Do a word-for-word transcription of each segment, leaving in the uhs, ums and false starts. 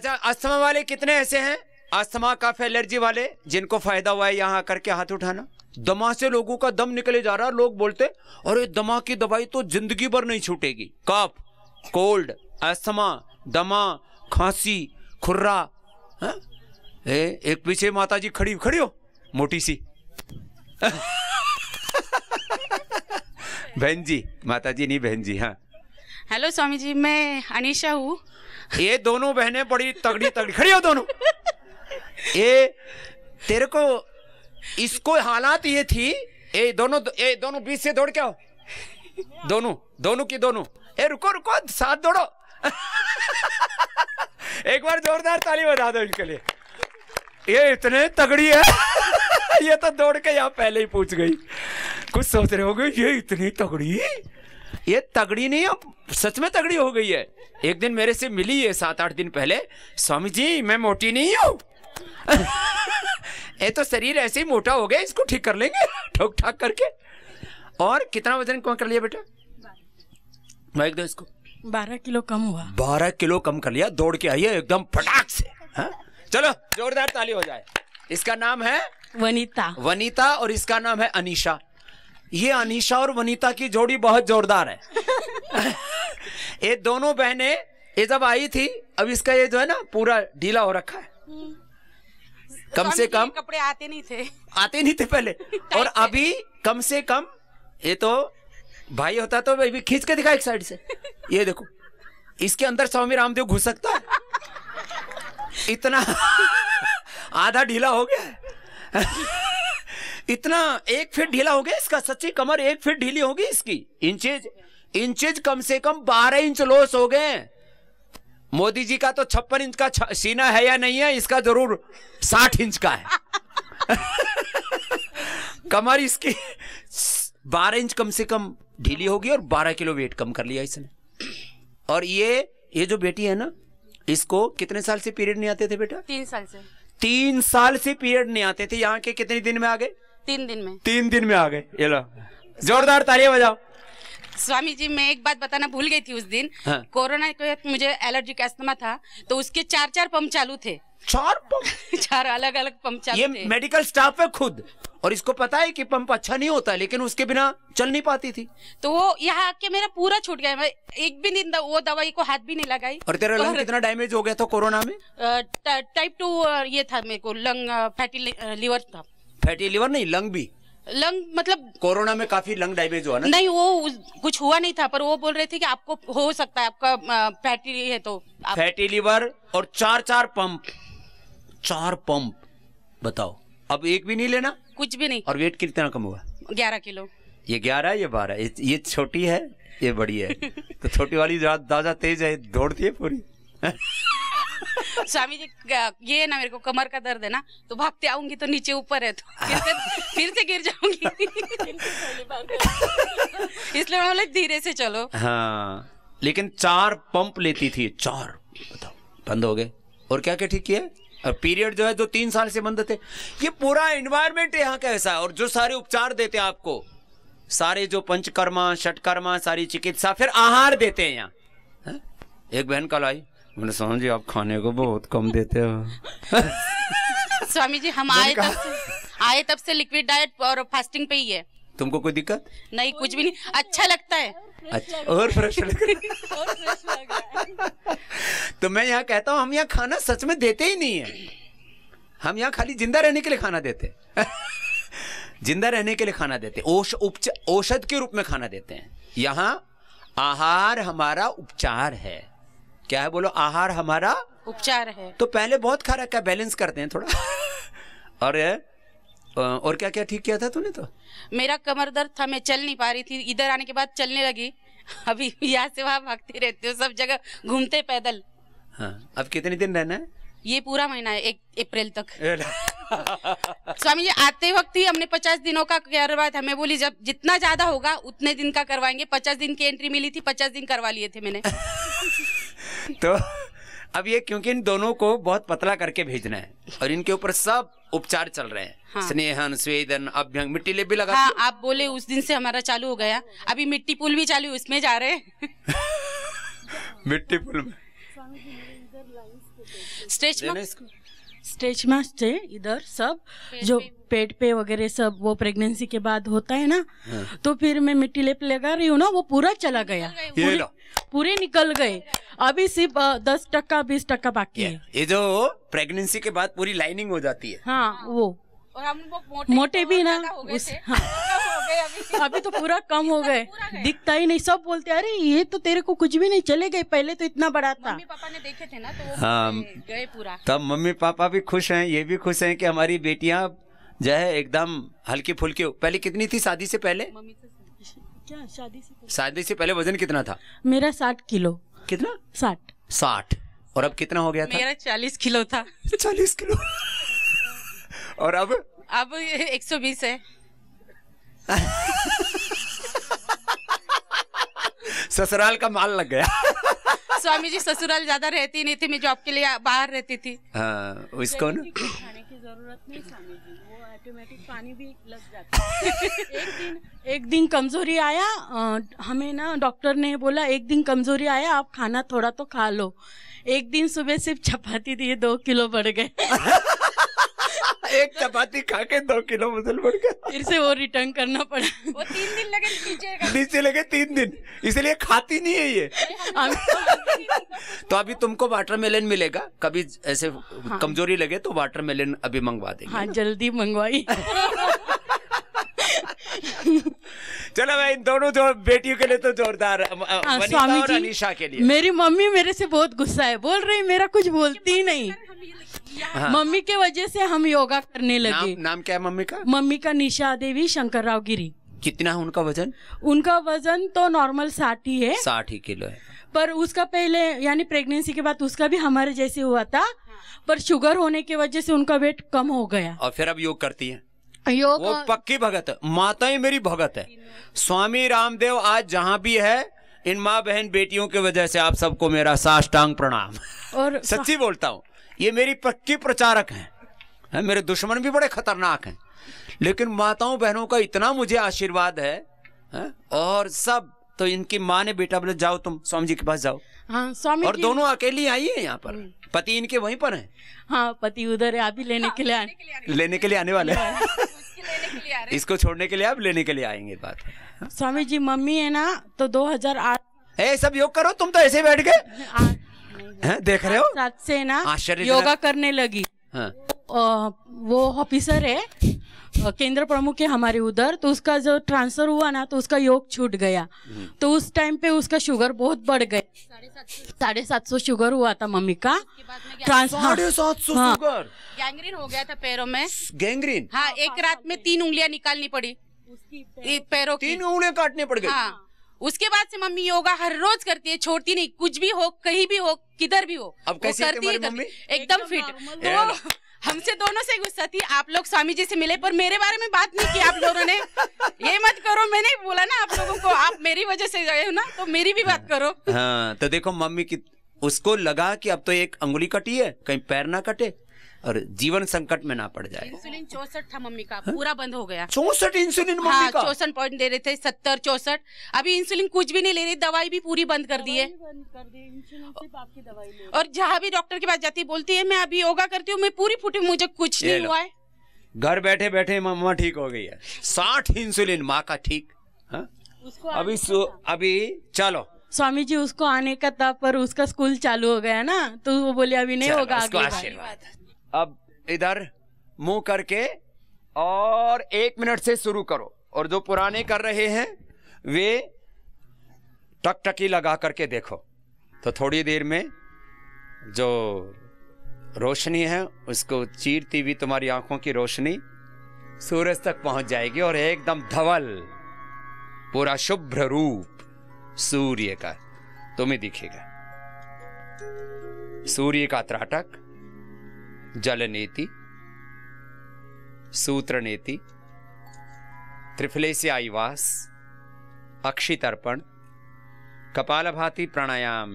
अच्छा, अस्थमा वाले कितने ऐसे हैं, अस्थमा कफ एलर्जी वाले जिनको फायदा हुआ है यहाँ आकर के हाथ उठाना। दमा से लोगों का दम निकले जा रहा, लोग बोलते अरे दमा की दवाई तो जिंदगी भर नहीं छूटेगी। कफ, कोल्ड, अस्थमा, दमा, खांसी, खुर्रा। ए, एक पीछे माता जी खड़ी खड़ी हो मोटी सी बहन जी, माता जी नहीं बहन जी। हाँ हेलो स्वामी जी, मैं अनीशा हूँ। ये दोनों बहनें बड़ी तगड़ी तगड़ी खड़ी हो दोनों। ये तेरे को इसको हालात ये थी, ये दोनों ये दोनों बीच से दौड़ के आओ, दोनों दोनों की दोनों। ए रुको रुको, साथ दौड़ो। एक बार जोरदार ताली बजा दो इनके लिए, ये इतने तगड़ी है। ये तो दौड़ के यहाँ पहले ही पूछ गई, कुछ सोच रहे होगे ये इतनी तगड़ी। ये तगड़ी नहीं अब सच में तगड़ी हो गई है। एक दिन मेरे से मिली है सात आठ दिन पहले, स्वामी जी मैं मोटी नहीं हूँ। ये तो शरीर ऐसे ही मोटा हो गया, इसको ठीक कर लेंगे ठोक ठाक करके। और कितना वजन कम कर लिया बेटा? मैं एक दो इसको बारह किलो कम हुआ। बारह किलो कम कर लिया, दौड़ के आई है एकदम फटाक से। हा? चलो जोरदार ताली हो जाए। इसका नाम है वनिता, वनिता और इसका नाम है अनीशा। ये अनीशा और वनिता की जोड़ी बहुत जोरदार है। ये दोनों बहनें, ये जब आई थी, अब इसका ये जो है ना पूरा ढीला हो रखा है, कम से कम कपड़े आते नहीं थे, आते नहीं थे पहले। और अभी कम से कम ये तो भाई होता तो भाई भी खींच के दिखा एक साइड से। ये देखो इसके अंदर स्वामी रामदेव घुस सकता है, इतना आधा ढीला हो गया है। इतना एक फीट ढीला हो गया इसका, सच्ची कमर एक फीट ढीली होगी इसकी। इंचेज इंचेज कम से कम बारह इंच लॉस हो गए। मोदी जी का तो छप्पन इंच का सीना है या नहीं है, इसका जरूर साठ इंच का है। कमर इसकी बारह इंच कम से कम ढीली होगी और बारह किलो वेट कम कर लिया इसने। और ये ये जो बेटी है ना, इसको कितने साल से पीरियड नहीं आते थे बेटा? तीन साल से। तीन साल से पीरियड नहीं आते थे। यहाँ के कितने दिन में आ गए? तीन दिन में। तीन दिन में आ गए। ये लो जोरदार तालियां बजाओ। स्वामी जी मैं एक बात बताना भूल गई थी उस दिन। हाँ। कोरोना के मुझे एलर्जिक अस्थमा था, तो उसके चार चार पंप चालू थे। चार पंप चार अलग अलग पंप चालू ये थे। मेडिकल स्टाफ है खुद, और इसको पता है कि पंप अच्छा नहीं होता, लेकिन उसके बिना चल नहीं पाती थी। तो वो यहाँ आके मेरा पूरा छूट गया, मैं एक भी दिन वो दवाई को हाथ भी नहीं लगाई। और तेरा लंग कितना डैमेज हो गया था कोरोना में? टाइप टू ये था मेरे को, लंग फैटी लिवर था। फैटी लिवर नहीं, लंग भी। लंग मतलब कोरोना में काफी लंग डैमेज हुआ ना? नहीं वो कुछ हुआ नहीं था, पर वो बोल रहे थे कि आपको हो सकता है, आपका फैटी है तो आप... फैटी लिवर और चार चार पंप, चार पंप बताओ। अब एक भी नहीं लेना, कुछ भी नहीं। और वेट कितना कम हुआ? ग्यारह किलो। ये ग्यारह, ये बारह। ये छोटी है, ये बड़ी है। तो छोटी वाली दादा तेज है, दौड़ती है पूरी। स्वामी जी ये ना मेरे को कमर का दर्द है ना, तो भागते आऊंगी तो नीचे ऊपर है, तो फिर से, फिर से गिर जाऊंगी। इसलिए बोले धीरे से चलो। हाँ लेकिन चार पंप लेती थी, चार बताओ। बंद हो गए और क्या क्या ठीक किया। और पीरियड जो है जो तीन साल से बंद थे, ये पूरा एनवायरनमेंट यहाँ का ऐसा है। और जो सारे उपचार देते हैं आपको, सारे जो पंचकर्मा षटकर्मा सारी चिकित्सा, फिर आहार देते हैं यहाँ है? एक बहन कल आई, मैंने स्वामी जी आप खाने को बहुत कम देते हो। स्वामी जी हम आए तब से, आए तब से लिक्विड डाइट और फास्टिंग पे ही है। तुमको कोई दिक्कत नहीं? कुछ भी नहीं, अच्छा लगता है। अच्छा और फ्रेश लग रहा। तो मैं यहाँ कहता हूँ हम यहाँ खाना सच में देते ही नहीं है, हम यहाँ खाली जिंदा रहने के लिए खाना देते हैं। जिंदा रहने के लिए खाना देते हैं, औषध के रूप में खाना देते हैं। यहाँ आहार हमारा उपचार है। क्या है बोलो? आहार हमारा उपचार है। तो पहले बहुत खा रखा है, बैलेंस करते हैं थोड़ा। और और क्या क्या ठीक किया था तूने? तो मेरा कमर दर्द था, मैं चल नहीं पा रही थी, इधर आने के बाद चलने लगी। अभी यहाँ से वहाँ भागती रहती हूँ, सब जगह घूमते पैदल। हाँ अब कितने दिन रहना है? ये पूरा महीना है, एक अप्रैल तक। स्वामी जी आते वक्त ही हमने पचास दिनों का करवाया था। मैं बोली जब जितना ज्यादा होगा उतने दिन का करवाएंगे। पचास दिन की एंट्री मिली थी, पचास दिन करवा लिए थे मैंने। तो अब ये क्योंकि इन दोनों को बहुत पतला करके भेजना है, और इनके ऊपर सब उपचार चल रहे हैं। हाँ। स्नेहन, स्वेदन, अभ्यंग, मिट्टी लेप भी लगा। हाँ, आप बोले उस दिन से हमारा चालू हो गया। अभी मिट्टी पुल भी चालू, उसमें जा रहे हैं। मिट्टी पुल में स्ट्रेच स्ट्रेच मार्क्स थे इधर सब जो पेट पे वगैरह सब वो प्रेगनेंसी के बाद होता है ना, तो फिर मैं मिट्टी लेप लगा रही हूँ ना, वो पूरा चला गया, पूरे, पूरे निकल गए। अभी सिर्फ दस टक्का बीस टक्का बाकी है। ये जो प्रेगनेंसी के बाद पूरी लाइनिंग हो जाती है। हाँ वो और हम मोटे, मोटे भी ना उस, हाँ। अभी तो पूरा कम हो गए, दिखता ही नहीं। सब बोलते अरे ये तो तेरे को कुछ भी नहीं, चले गए, पहले तो इतना बड़ा था। मम्मी पापा ने देखे थे ना तो वो हाँ, गए पूरा। तब मम्मी पापा भी खुश हैं, ये भी खुश हैं कि हमारी बेटियां जो है एकदम हल्की फुल्की। पहले कितनी थी शादी से पहले? क्या शादी से शादी से पहले वजन कितना था? मेरा साठ किलो। कितना? साठ। साठ। और अब कितना हो गया था? मेरा चालीस किलो था। चालीस किलो और अब अब एक सौ बीस है। ससुराल का माल लग गया। स्वामी जी ससुराल ज्यादा रहती नहीं थी, मैं जॉब के लिए बाहर रहती थी। हाँ, उसको ना खाने की जरूरत नहीं स्वामी जी, वो ऑटोमेटिक पानी भी लग जाता है। एक दिन एक दिन कमजोरी आया, आ, हमें ना डॉक्टर ने बोला एक दिन कमजोरी आया, आप खाना थोड़ा तो खा लो। एक दिन सुबह सिर्फ चपाती थी, दो किलो बढ़ गए। एक चपाती खा के दो किलो वजन बढ़ गया। फिर से वो रिटर्न करना पड़ा। वो तीन दिन लगे नीचे नीचे लगे तीन दिन, इसलिए खाती नहीं है ये। हम तो अभी तुमको वाटरमेलन मिलेगा, कभी ऐसे हाँ। कमजोरी लगे तो वाटरमेलन अभी मंगवा देंगे। हाँ जल्दी मंगवाई। चलो भाई, दोनों जो बेटियों के लिए तो जोरदार, वनिता और अनीशा के लिए। मेरी मम्मी मेरे से बहुत गुस्सा है, बोल रही मेरा कुछ बोलती ही नहीं। हाँ। मम्मी के वजह से हम योगा करने लगे। नाम, नाम क्या है मम्मी का? मम्मी का निशा देवी शंकर राव गिरी। कितना है उनका वजन? उनका वजन तो नॉर्मल साठ ही है, साठ ही किलो है। पर उसका पहले यानी प्रेगनेंसी के बाद उसका भी हमारे जैसे हुआ था, पर शुगर होने की वजह से उनका वेट कम हो गया। और फिर अब योग करती है, योग वो पक्की भगत है। माताएं मेरी भगत है। स्वामी रामदेव आज जहाँ भी है, इन माँ बहन बेटियों की वजह से आप सबको मेरा साष्टांग प्रणाम। और सच्ची बोलता हूँ, ये मेरी पक्की प्रचारक हैं, है, मेरे दुश्मन भी बड़े खतरनाक हैं, लेकिन माताओं बहनों का इतना मुझे आशीर्वाद है, है? और सब तो इनकी माँ ने बेटा बोले जाओ तुम स्वामी जी के पास जाओ। हाँ, स्वामी और दोनों अकेली आई है यहाँ पर, पति इनके वहीं पर हैं। हाँ पति उधर है, आप ही लेने, हाँ, के लिए लेने के लिए आने, लेने के लिए आने वाले हैं। इसको छोड़ने के लिए आप लेने के लिए आएंगे। बात स्वामी जी मम्मी है ना तो दो हजार आठ। ए सब योग करो, तुम तो ऐसे बैठ गए, हैं देख रहे हो? साथ से ना योगा करने लगी। हाँ। आ, वो ऑफिसर है केंद्र प्रमुख है हमारे उधर, तो उसका जो ट्रांसफर हुआ ना तो उसका योग छूट गया, तो उस टाइम पे उसका शुगर बहुत बढ़ गया। साढ़े सात सौ शुगर हुआ था मम्मी का। साढ़े सात सौ शुगर, गैंग्रीन हो गया था पैरों में। गैंग्रीन? हाँ, एक रात में तीन उंगलियां निकालनी पड़ी पैरों की, तीन उंगलियां काटनी पड़ गई। उसके बाद से मम्मी योगा हर रोज करती है, छोड़ती नहीं, कुछ भी हो, कहीं भी हो, किधर भी हो। अब कैसी है तुम्हारी मम्मी? एकदम फिट। तो हमसे दोनों से गुस्सा थी, आप लोग स्वामी जी से मिले पर मेरे बारे में बात नहीं की आप लोगों ने। ये मत करो, मैंने बोला ना आप लोगों को, आप मेरी वजह से गए हो ना तो मेरी भी बात करो। हाँ तो देखो मम्मी की, उसको लगा कि अब तो एक अंगुली कटी है, कहीं पैर ना कटे और जीवन संकट में ना पड़ जाए। इंसुलिन चौसठ था मम्मी का, पूरा बंद हो गया। चौसठ इंसुलिन मम्मी हाँ, का चौसठ पॉइंट दे रहे थे, सत्तर चौसठ। अभी इंसुलिन कुछ भी नहीं ले रही, दवाई भी पूरी बंद कर दी है। और जहाँ भी डॉक्टर के पास जाती बोलती है मैं अभी योगा करती हूँ, मैं पूरी फूटी, मुझे कुछ नहीं हुआ है। घर बैठे बैठे मम्मा ठीक हो गई है। साठ इंसुलिन माँ का ठीक। अभी अभी चलो स्वामी जी उसको आने का था, पर उसका स्कूल चालू हो गया ना तो वो बोले अभी नहीं होगा। आशीर्वाद। अब इधर मुंह करके और एक मिनट से शुरू करो, और जो पुराने कर रहे हैं वे टकटकी लगा करके देखो, तो थोड़ी देर में जो रोशनी है उसको चीरती हुई तुम्हारी आंखों की रोशनी सूरज तक पहुंच जाएगी और एकदम धवल पूरा शुभ्र रूप सूर्य का तुम्हें दिखेगा। सूर्य का त्राटक, जलनेति, सूत्रनेति, त्रिफलेसी आईवास, अक्षितर्पण, कपालभाति प्राणायाम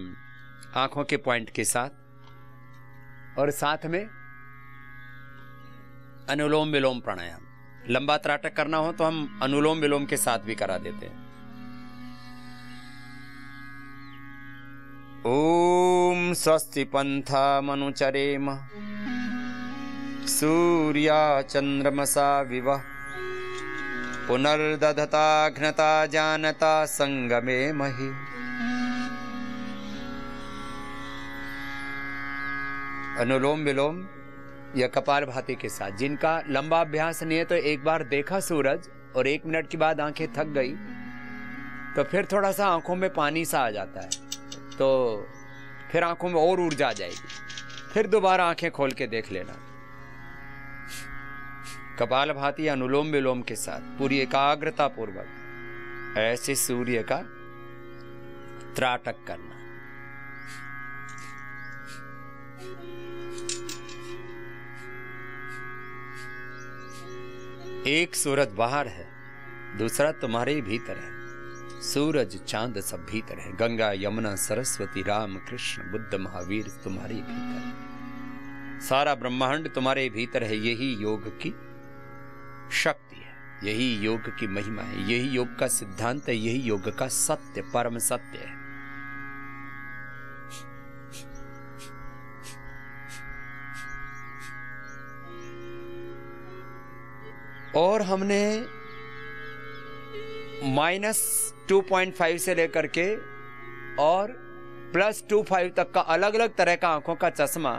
आंखों के पॉइंट के साथ, और साथ में अनुलोम विलोम प्राणायाम। लंबा त्राटक करना हो तो हम अनुलोम विलोम के साथ भी करा देते हैं। ओम स्वस्ति पंथामनुचरेम सूर्या चंद्रमसा विवः पुनर्दधता घ्नता जानता संगमे महि। अनुलोम विलोम या कपालभाति के साथ जिनका लंबा अभ्यास नहीं है, तो एक बार देखा सूरज और एक मिनट के बाद आंखें थक गई तो फिर थोड़ा सा आंखों में पानी सा आ जाता है, तो फिर आंखों में और ऊर्जा आ जाएगी, फिर दोबारा आंखें खोल के देख लेना। कपालभाति अनुलोम विलोम के साथ पूरी एकाग्रता पूर्वक ऐसे सूर्य का त्राटक करना। एक सूरज बाहर है, दूसरा तुम्हारे भीतर है। सूरज चांद सब भीतर है। गंगा यमुना सरस्वती राम कृष्ण बुद्ध महावीर तुम्हारे भीतर है। सारा ब्रह्मांड तुम्हारे भीतर है। यही योग की शक्ति है, यही योग की महिमा है, यही योग का सिद्धांत है, यही योग का सत्य परम सत्य है। और हमने माइनस टू पॉइंट फाइव से लेकर के और प्लस टू फाइव तक का अलग अलग तरह का आंखों का चश्मा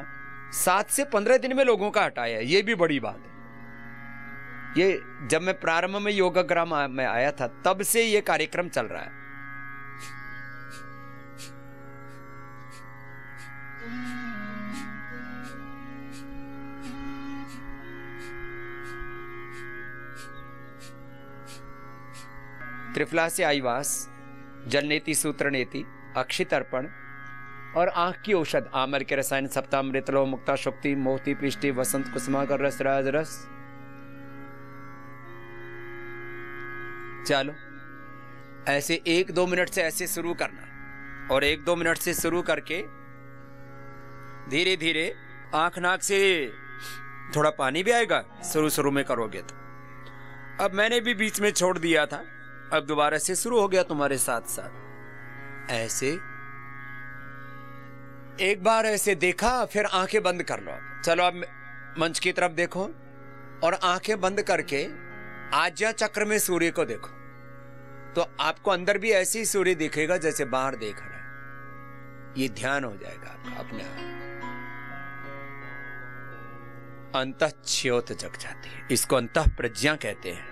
सात से पंद्रह दिन में लोगों का हटाया है। ये भी बड़ी बात है। ये जब मैं प्रारंभ में योगाग्राम में आया था तब से ये कार्यक्रम चल रहा है। त्रिफला से आईवास, जलनेति सूत्रनेति, अक्षित अर्पण और आंख की औषध आमर के रसायन सप्तामृत लोह मुक्ता शक्ति मोती पृष्टि वसंत कुसुमाकर रस राज रस। चलो ऐसे एक दो मिनट से ऐसे शुरू करना और एक दो मिनट से शुरू करके धीरे धीरे आंख नाक से थोड़ा पानी भी आएगा शुरू शुरू में करोगे तो। अब मैंने भी बीच में छोड़ दिया था, अब दोबारा से शुरू हो गया तुम्हारे साथ साथ। ऐसे एक बार ऐसे देखा फिर आंखें बंद कर लो। चलो अब मंच की तरफ देखो और आंखें बंद करके आज्या चक्र में सूर्य को देखो, तो आपको अंदर भी ऐसे ही सूर्य दिखेगा जैसे बाहर देख रहा है। ये ध्यान हो जाएगा आपका अपने आप। अंतःच्योत जग जाती है, इसको अंतः प्रज्ञा कहते हैं,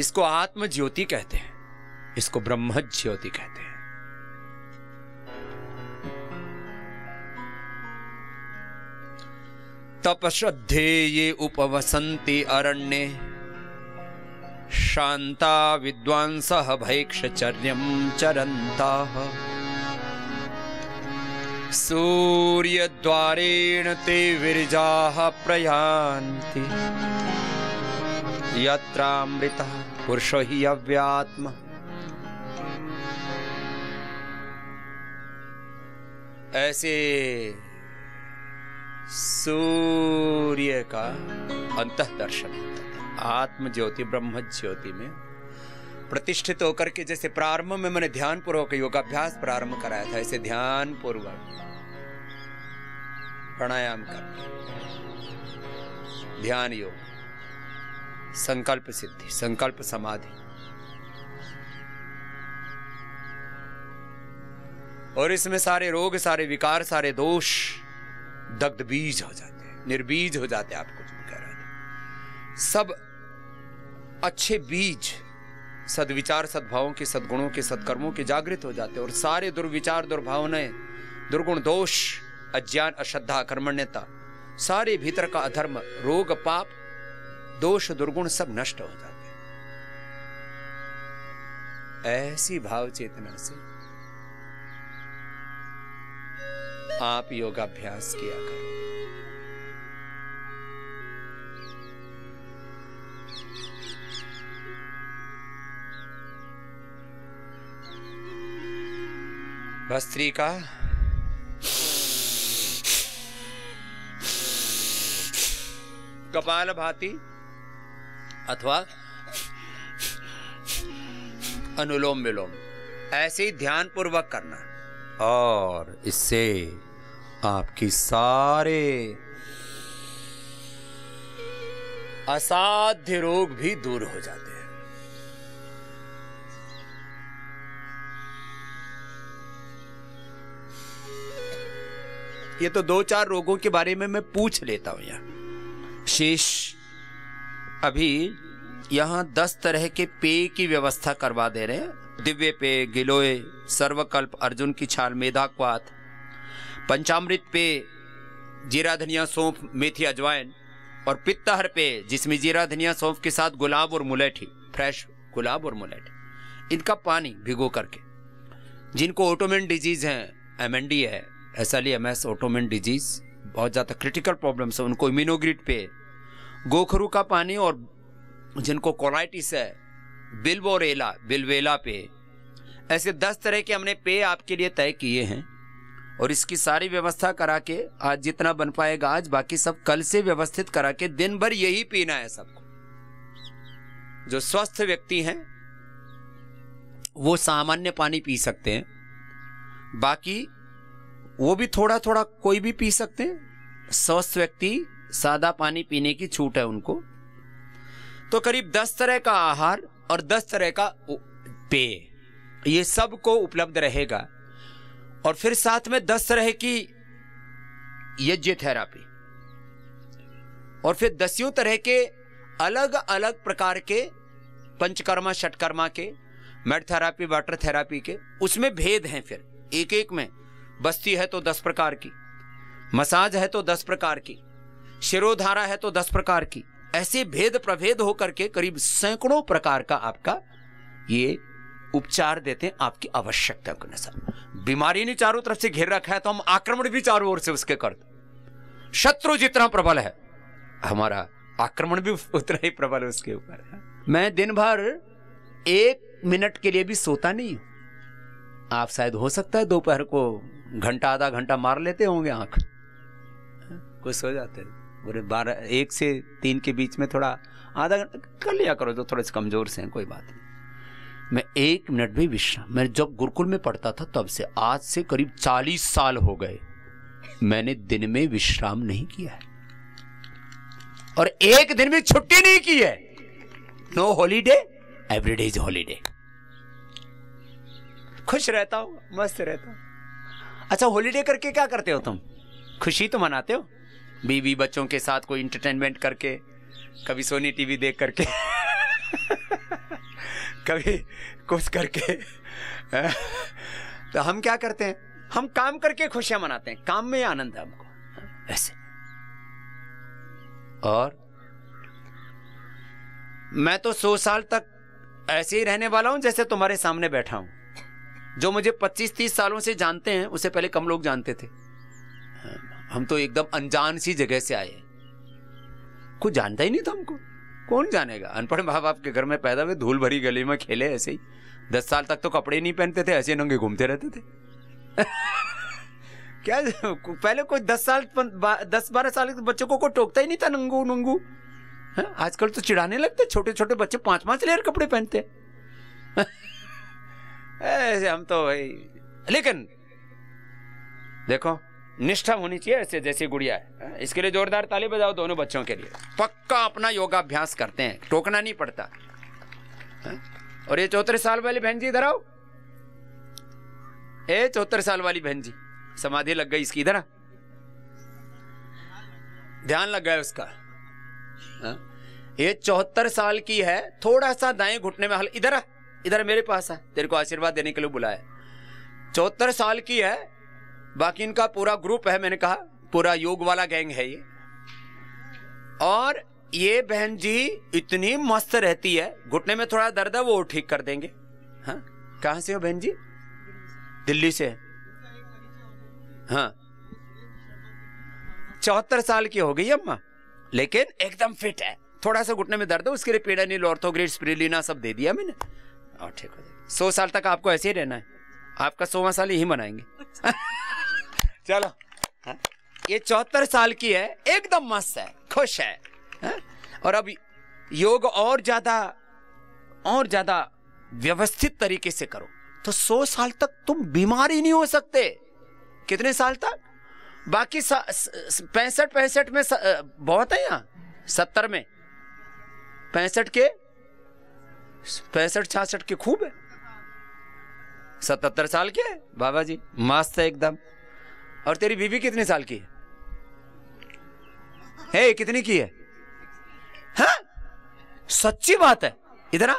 इसको आत्म ज्योति कहते हैं, इसको ब्रह्म ज्योति कहते हैं। तपश्रद्धे ये उपवसंति अरण्ये शांता विद्वांसः भैक्षचर्यं चरन्ताः सूर्यद्वारेण ते विरजाः प्रयान्ति यत्रामृता पुरुषो हि अव्यात्म। ऐसे सूर्य का अंतः दर्शन आत्म ज्योति ब्रह्म ज्योति में प्रतिष्ठित होकर के, जैसे प्रारंभ में मैंने ध्यान पूर्वक योगाभ्यास प्रारंभ कराया था, ऐसे ध्यान पूर्वक प्राणायाम कर ध्यान योग, संकल्प सिद्धि, संकल्प समाधि। और इसमें सारे रोग सारे विकार सारे दोष दग्ध बीज हो जाते हैं, निर्बीज हो जाते हैं। आपको कह रहा था सब अच्छे बीज सद्विचार सद्भावों के सद्गुणों के सद्कर्मों के जागृत हो जाते हैं और सारे दुर्विचार दुर्भावनाएं दुर्गुण दोष अज्ञान अश्रद्धा अकर्मण्यता सारे भीतर का अधर्म रोग पाप दोष दुर्गुण सब नष्ट हो जाते। ऐसी भाव चेतना से आप योगाभ्यास किया करो। भस्त्रिका कपालभाति अथवा अनुलोम विलोम ऐसे ही ध्यान पूर्वक करना और इससे आपकी सारे असाध्य रोग भी दूर हो जाते हैं। ये तो दो चार रोगों के बारे में मैं पूछ लेता हूं यहाँ। शेष अभी यहाँ दस तरह के पेय की व्यवस्था करवा दे रहे हैं। दिव्य पेय, गिलोय, सर्वकल्प, अर्जुन की छाल, मेधा क्वाथ, पंचामृत पेय, जीरा धनिया सौंफ मेथी अजवाइन, और पित्तहर पेय जिसमें जीरा धनिया सौंफ के साथ गुलाब और मुलेठी, फ्रेश गुलाब और मुलेठी, इनका पानी भिगो करके। जिनको ऑटोमन डिजीज हैं, एम एन डी है, S L E M S, autoimmune disease बहुत ज़्यादा क्रिटिकल प्रॉब्लम्स है, उनको इम्यूनोग्रिड पेय, गोखरू का पानी, और जिनको कोलाइटिस है बिल्वोरेला, बिल्वेला पेय। ऐसे दस तरह के हमने पेय आपके लिए तय किए हैं और इसकी सारी व्यवस्था करा के आज जितना बन पाएगा आज, बाकी सब कल से व्यवस्थित करा के दिन भर यही पीना है सबको। जो स्वस्थ व्यक्ति हैं वो सामान्य पानी पी सकते हैं, बाकी वो भी थोड़ा थोड़ा कोई भी पी सकते हैं। स्वस्थ व्यक्ति सादा पानी पीने की छूट है उनको। तो करीब दस तरह का आहार और दस तरह का पेय ये सबको उपलब्ध रहेगा, और फिर साथ में दस तरह की यज्ञ थेरापी, और फिर दसियों तरह के अलग अलग प्रकार के पंचकर्मा, षटकर्मा के, मेड थेरापी, वाटर थेरापी के, उसमें भेद हैं। फिर एक एक में बस्ती है तो दस प्रकार की, मसाज है तो दस प्रकार की, शिरोधारा है तो दस प्रकार की, ऐसे भेद प्रभेद होकर के करीब सैकड़ों प्रकार का आपका ये उपचार देते हैं आपकी आवश्यकता के अनुसार। बीमारी ने चारों तरफ से घेर रखा है तो हम आक्रमण भी चारों ओर से उसके करते। शत्रु जितना प्रबल है हमारा आक्रमण भी उतना ही प्रबल उसके ऊपर है। मैं दिन भर एक मिनट के लिए भी सोता नहीं हूं। आप शायद हो सकता है दोपहर को घंटा आधा घंटा मार लेते होंगे आंख, कुछ सो जाते हैं पूरे बारह एक से तीन के बीच में, थोड़ा आधा घंटा कर लिया करो। जो थोड़े से कमजोर से हैं कोई बात नहीं। मैं एक मिनट भी विश्राम, मैं जब गुरुकुल में पढ़ता था तब से, आज से करीब चालीस साल हो गए मैंने दिन में विश्राम नहीं किया है और एक दिन भी छुट्टी नहीं की है। No holiday, everyday is holiday. खुश रहता हूं, मस्त रहता हूं। अच्छा, हॉलीडे करके क्या करते हो तुम? खुशी तो मनाते हो बीवी बच्चों के साथ, कोई इंटरटेनमेंट करके, कभी सोनी टीवी देख करके कभी कुछ करके। तो हम क्या करते हैं, हम काम करके खुशियां मनाते हैं, काम में आनंद है हमको ऐसे। और मैं तो सौ साल तक ऐसे ही रहने वाला हूं जैसे तुम्हारे सामने बैठा हूं। जो मुझे पच्चीस तीस सालों से जानते हैं उससे पहले कम लोग जानते थे। हम तो एकदम अनजान सी जगह से आए, कुछ जानता ही नहीं था हमको, कौन जानेगा। अनपढ़ माँ बाप के घर में पैदा हुए, धूल भरी गली में खेले ऐसे ही। दस साल तक तो कपड़े नहीं पहनते थे, ऐसे नंगे घूमते रहते थे क्या पहले कोई दस साल दस बारह साल के बच्चों को कोई टोकता ही नहीं था नंगू नंगू। आजकल तो चिढ़ाने लगते, छोटे छोटे बच्चे पांच पांच लेयर कपड़े पहनते ऐसे हम तो भाई, लेकिन देखो निष्ठा होनी चाहिए ऐसे जैसी गुड़िया है। इसके लिए जोरदार ताली बजाओ दोनों बच्चों के लिए। पक्का अपना योगाभ्यास करते हैं, टोकना नहीं पड़ता। और ये चौहत्तर साल वाली बहन जी इधर आओ, ए चौहत्तर साल वाली बहन जी, समाधि लग गई इसकी, इधर आ, ध्यान लग गया उसका। ये चौहत्तर साल की है, थोड़ा सा दाएं घुटने में हल, इधर आ, इधर मेरे पास आ, तेरे को आशीर्वाद देने के लिए बुलाया। चौहत्तर साल की है, बाकी इनका पूरा ग्रुप है, मैंने कहा पूरा योग वाला गैंग है ये। और ये बहन जी इतनी मस्त रहती है, घुटने में थोड़ा दर्द है वो ठीक कर देंगे। हाँ, कहाँ से हो बहन जी? दिल्ली से। हाँ, चौहत्तर साल की हो गई अम्मा, लेकिन एकदम फिट है। थोड़ा सा घुटने में दर्द है उसके लिए पेडानिल, ऑर्थोग्रेड, स्प्रिलिना सब दे दिया मैंने और ठीक हो जाएगा। सौ साल तक आपको ऐसे ही रहना है, आपका सोवा साल यही मनाएंगे चलो। हा? ये चौहत्तर साल की है, एकदम मस्त है, खुश है। हा? और अब योग और ज्यादा और ज्यादा व्यवस्थित तरीके से करो। तो सौ साल तक तुम बीमार ही नहीं हो सकते। कितने साल तक? बाकी पैंसठ पैंसठ में बहुत है, यहाँ सत्तर में पैंसठ के पैंसठ छियासठ के खूब है, सतहत्तर साल के बाबा जी मस्त है एकदम। और तेरी बीवी कितने साल की है? हे कितनी की है? हाँ सच्ची बात है, इधर आ,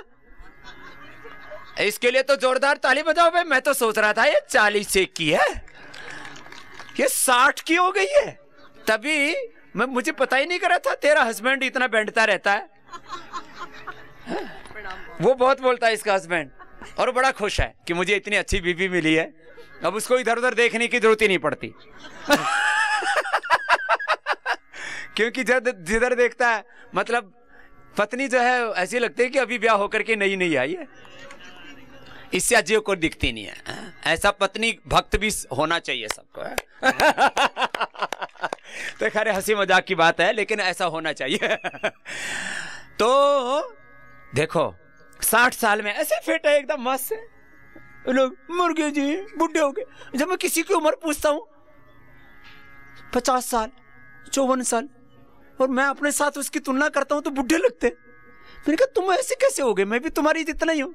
इसके लिए तो जोरदार ताली बजाओ भाई। मैं तो सोच रहा था ये चालीस एक की है, ये साठ की हो गई है, तभी मैं मुझे पता ही नहीं करा था तेरा हस्बैंड इतना बैंडता रहता है। वो बहुत बोलता है इसका हस्बैंड, और बड़ा खुश है कि मुझे इतनी अच्छी बीवी मिली है, अब उसको इधर उधर देखने की जरूरत ही नहीं पड़ती। क्योंकि जब जिधर देखता है, मतलब पत्नी जो है ऐसी लगती है कि अभी ब्याह होकर के नई नई आई है, इससे अजीब को दिखती नहीं है। ऐसा पत्नी भक्त भी होना चाहिए सबको। तो खैर हंसी मजाक की बात है, लेकिन ऐसा होना चाहिए। तो देखो साठ साल में ऐसे फिट है एकदम मस्त है। लोग मुर्गे जी बुढ़े हो गए। जब मैं किसी की उम्र पूछता हूँ पचास साल चौवन साल, और मैं अपने साथ उसकी तुलना करता हूँ तो बुढ़े लगते। मैंने कहा तुम ऐसे कैसे हो गए, मैं भी तुम्हारी जितना ही हूँ।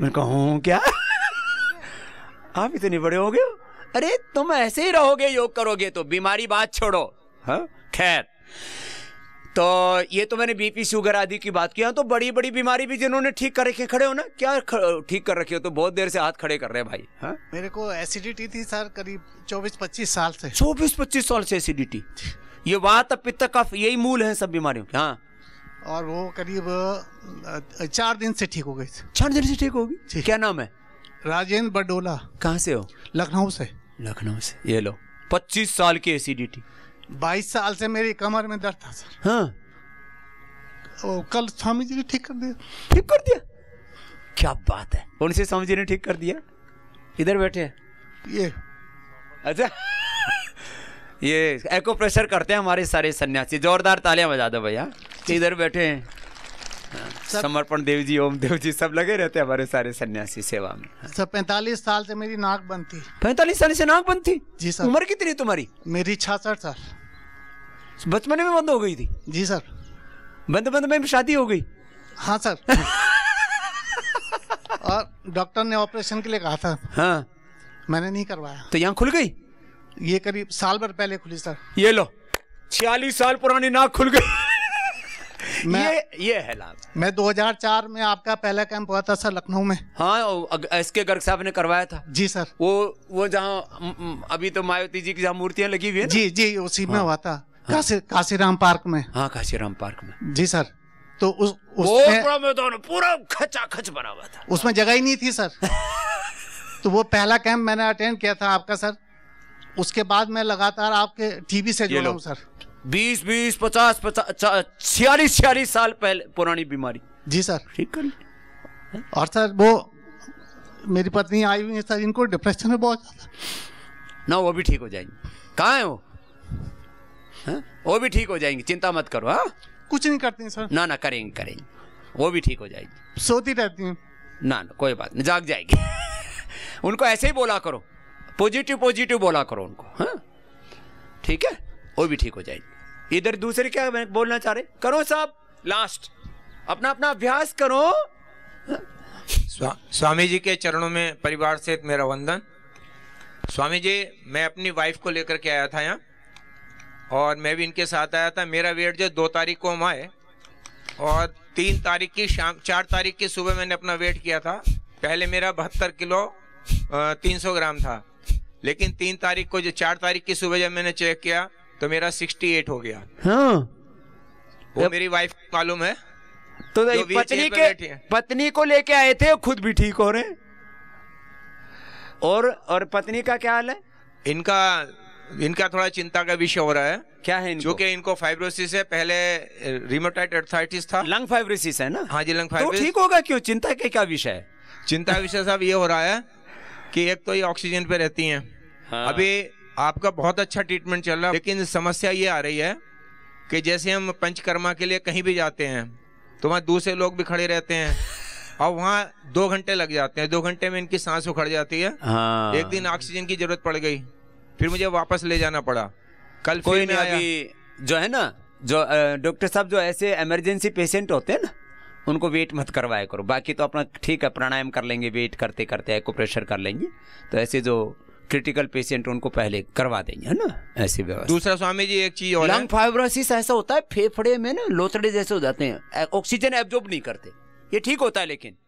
मैं कहूँ क्या आप इतने बड़े हो गए? अरे तुम ऐसे ही रहोगे, योग करोगे तो बीमारी बात छोड़ो। खैर तो ये तो मैंने बीपी शुगर आदि की बात किया, तो बड़ी बड़ी बीमारी भी जिन्होंने ठीक कर रखे खड़े हो ना, क्या ठीक कर रखे हो, तो बहुत देर से हाथ खड़े कर रहे हैं भाई। हा? मेरे को एसिडिटी थी सर करीब चौबीस पच्चीस साल से। चौबीस पच्चीस साल से एसिडिटी, ये वात पित्त कफ यही मूल है सब बीमारियों के। हाँ, और वो करीब चार दिन से ठीक हो गई। चार दिन से ठीक होगी। क्या नाम है? राजेंद्र बडोला। कहाँ से हो? लखनऊ से। लखनऊ से। ये लो पच्चीस साल की एसिडिटी। बाईस साल से मेरी कमर में दर्द था सर। हाँ, ओ, कल स्वामी जी ने ठीक कर दिया। ठीक कर दिया, क्या बात है। कौन से स्वामी जी ने ठीक कर दिया? इधर बैठे हैं ये। अच्छा ये एको प्रेशर करते हैं हमारे सारे सन्यासी। जोरदार तालियां बजा दो भैया। इधर बैठे हैं समर्पण देव जी, ओम देव जी, सब लगे रहते हैं हमारे सारे सन्यासी सेवा में। सर पैंतालीस साल से मेरी नाक बंद थी। पैंतालीस साल से नाक बंद थी? जी सर। उम्र कितनी तुम्हारी? मेरी छियासठ साल। बचपन में बंद हो गई थी? जी सर। बंद बंद में शादी हो गई? हाँ सर। और डॉक्टर ने ऑपरेशन के लिए कहा था। हाँ, मैंने नहीं करवाया। तो यहाँ खुल गई? ये करीब साल भर पहले खुली सर। ये लो छियालीस साल पुरानी नाक खुल गई। मैं, ये ये है लाभ। मैं दो हज़ार चार में आपका पहला कैंप हुआ था सर लखनऊ में। हाँ, एस के गर्ग साहब ने करवाया था। जी सर। वो वो जहाँ अभी तो मायावती जी की जहाँ मूर्तियाँ लगी हुई है। जी जी उसी हाँ, में हुआ था। हाँ, काशी काशी राम पार्क में। हाँ काशी राम पार्क में। जी सर। तो उस, उसमें पूरा मैदान पूरा खचाखच बना हुआ था, उसमें जगह ही नहीं थी सर। तो वो पहला कैंप मैंने अटेंड किया था आपका सर। उसके बाद मैं लगातार आपके टीवी से जुड़ा हूँ सर। बीस बीस पचास पचास छियालीस छियालीस साल पहले पुरानी बीमारी। जी सर। ठीक है। और सर वो मेरी पत्नी आई हुई है सर, इनको डिप्रेशन में बहुत ज़्यादा ना, वो भी ठीक हो जाएंगे। कहाँ है वो? है? वो भी ठीक हो जाएंगी, चिंता मत करो। हाँ कुछ नहीं करती सर। ना ना करेंगे करेंगे, वो भी ठीक हो जाएगी। सोती रहती हैं। ना ना कोई बात नहीं, जाग जाएगी। उनको ऐसे ही बोला करो, पॉजिटिव पॉजिटिव बोला करो उनको। हाँ ठीक है, वो भी ठीक हो जाएगी। इधर दूसरे क्या मैं बोलना चाह रहे, करो साहब लास्ट अपना अपना अभ्यास करो। स्वा, स्वामी जी के चरणों में परिवार से मेरा वंदन। स्वामी जी मैं अपनी वाइफ को लेकर के आया था यहाँ, और मैं भी इनके साथ आया था। मेरा वेट जो दो तारीख को हम आए, और तीन तारीख की शाम चार तारीख की सुबह मैंने अपना वेट किया था। पहले मेरा बहत्तर किलो तीन सौ ग्राम था, लेकिन तीन तारीख को जो चार तारीख की सुबह जब मैंने चेक किया तो मेरा अड़सठ हो गया। हाँ। वो मेरी वाइफ मालूम है, तो पत्नी के पत्नी को लेके आए थे, खुद भी ठीक हो रहे। और और पत्नी का क्या हाल है? इनका इनका थोड़ा चिंता का विषय हो रहा है। क्या है इनको? जो कि इनको फाइब्रोसिस है, पहले रिमोटाइड अर्थराइटिस था। लंग फाइब्रोसिस है ना? हाँ जी लंग फाइब्रोसिस। तो ठीक होगा, क्यों चिंता के क्या विषय है? चिंता का विषय साहब ये हो रहा है कि एक तो ये ऑक्सीजन पे रहती है। अभी आपका बहुत अच्छा ट्रीटमेंट चल रहा है, लेकिन समस्या ये आ रही है कि जैसे हम पंचकर्मा के लिए कहीं भी जाते हैं तो वहाँ दूसरे लोग भी खड़े रहते हैं, और वहाँ दो घंटे लग जाते हैं, दो घंटे में इनकी सांस उखड़ जाती है। हाँ। एक दिन ऑक्सीजन की जरूरत पड़ गई, फिर मुझे वापस ले जाना पड़ा। कल कोई नहीं आया। अभी जो है ना, जो डॉक्टर साहब जो ऐसे इमरजेंसी पेशेंट होते हैं ना, उनको वेट मत करवाया करो। बाकी तो अपना ठीक है, प्राणायाम कर लेंगे, वेट करते करते एक्यूप्रेशर कर लेंगे। तो ऐसे जो क्रिटिकल पेशेंट उनको पहले करवा देंगे, है ना, ऐसी व्यवस्था। दूसरा स्वामी जी एक चीज और, लंग फाइब्रोसिस ऐसा होता है, फेफड़े में ना लोथड़े जैसे हो जाते हैं, ऑक्सीजन एब्जॉर्ब नहीं करते। ये ठीक होता है लेकिन